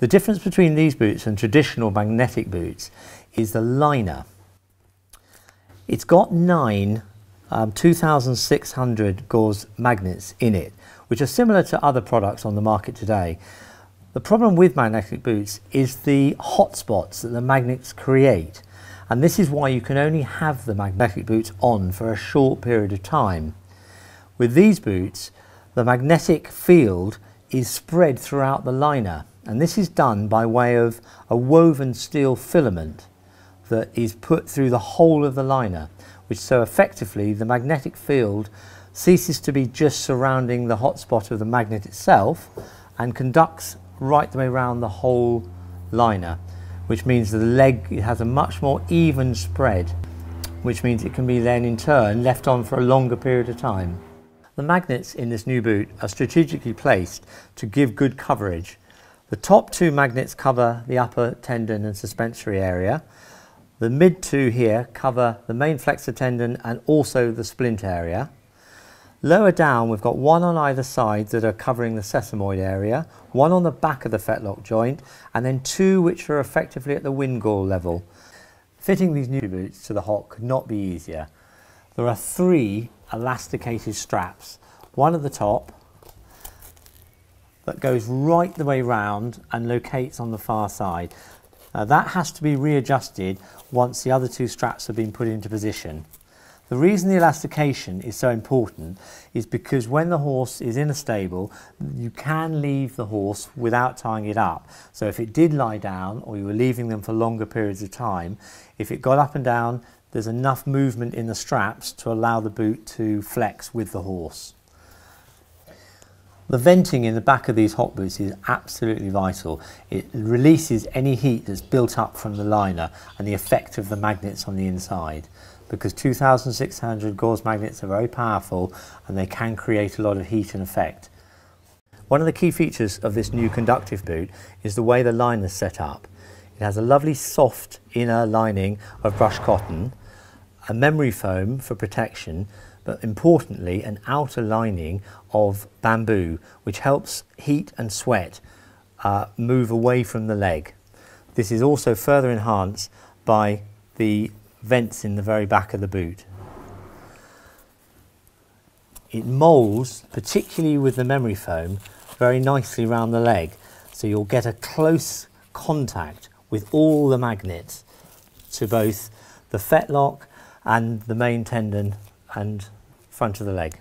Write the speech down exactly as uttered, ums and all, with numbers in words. The difference between these boots and traditional magnetic boots is the liner. It's got nine um, two thousand six hundred gauss magnets in it, which are similar to other products on the market today. The problem with magnetic boots is the hot spots that the magnets create, and this is why you can only have the magnetic boots on for a short period of time. With these boots, the magnetic field is spread throughout the liner, and this is done by way of a woven steel filament that is put through the whole of the liner, which so effectively the magnetic field ceases to be just surrounding the hot spot of the magnet itself and conducts right the way around the whole liner, which means that the leg it has a much more even spread, which means it can be then in turn left on for a longer period of time. The magnets in this new boot are strategically placed to give good coverage. The top two magnets cover the upper tendon and suspensory area. The mid two here cover the main flexor tendon and also the splint area. Lower down we've got one on either side that are covering the sesamoid area, one on the back of the fetlock joint, and then two which are effectively at the wind gall level. Fitting these new boots to the hock could not be easier. There are three elasticated straps, one at the top, that goes right the way round and locates on the far side. Uh, that has to be readjusted once the other two straps have been put into position. The reason the elastication is so important is because when the horse is in a stable, you can leave the horse without tying it up. So if it did lie down, or you were leaving them for longer periods of time, if it got up and down, there's enough movement in the straps to allow the boot to flex with the horse. The venting in the back of these hock boots is absolutely vital. It releases any heat that's built up from the liner and the effect of the magnets on the inside, because two thousand six hundred gauss magnets are very powerful and they can create a lot of heat and effect. One of the key features of this new conductive boot is the way the liner is set up. It has a lovely soft inner lining of brushed cotton, a memory foam for protection, but importantly an outer lining of bamboo, which helps heat and sweat uh, move away from the leg. This is also further enhanced by the vents in the very back of the boot. It molds, particularly with the memory foam, very nicely around the leg, so you'll get a close contact with all the magnets to both the fetlock and the main tendon and front of the leg.